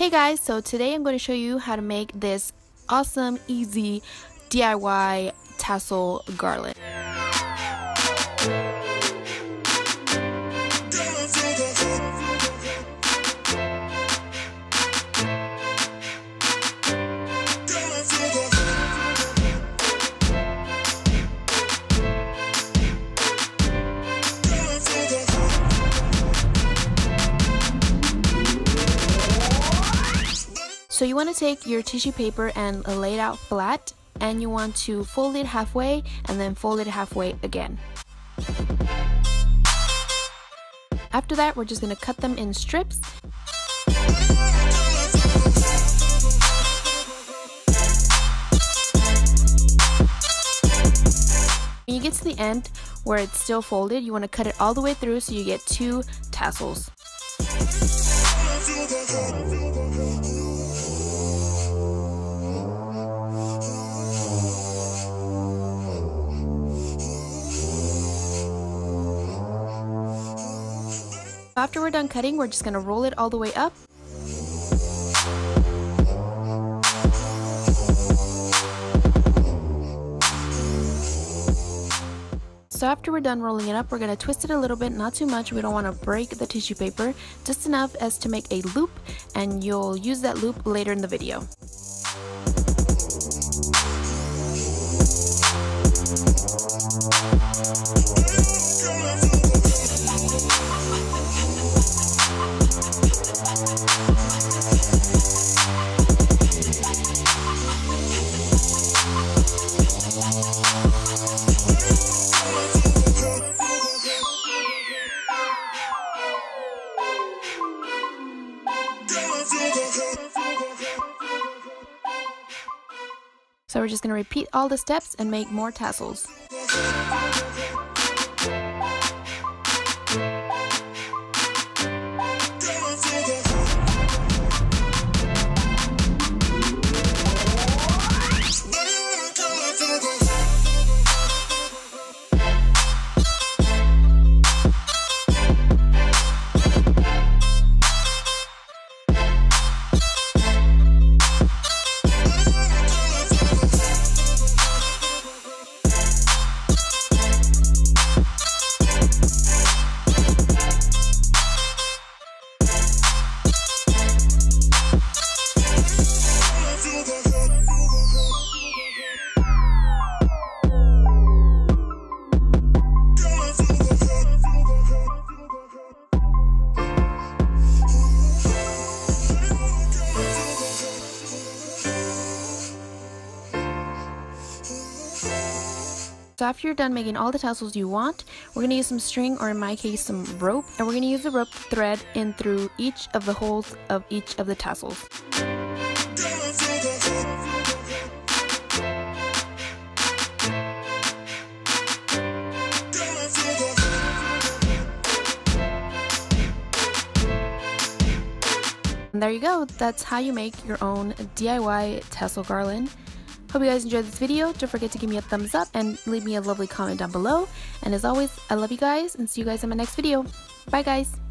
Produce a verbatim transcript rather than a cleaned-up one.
Hey guys, so today I'm going to show you how to make this awesome, easy D I Y tassel garland. So you want to take your tissue paper and lay it out flat, and you want to fold it halfway and then fold it halfway again. After that, we're just going to cut them in strips. When you get to the end where it's still folded, you want to cut it all the way through so you get two tassels. After we're done cutting, we're just going to roll it all the way up. So after we're done rolling it up, we're going to twist it a little bit, not too much. We don't want to break the tissue paper, just enough as to make a loop, and you'll use that loop later in the video. So we're just going to repeat all the steps and make more tassels. So after you're done making all the tassels you want, we're going to use some string, or in my case some rope, and we're going to use the rope to thread in through each of the holes of each of the tassels. And there you go, that's how you make your own D I Y tassel garland. Hope you guys enjoyed this video. Don't forget to give me a thumbs up and leave me a lovely comment down below. And as always, I love you guys and see you guys in my next video. Bye guys!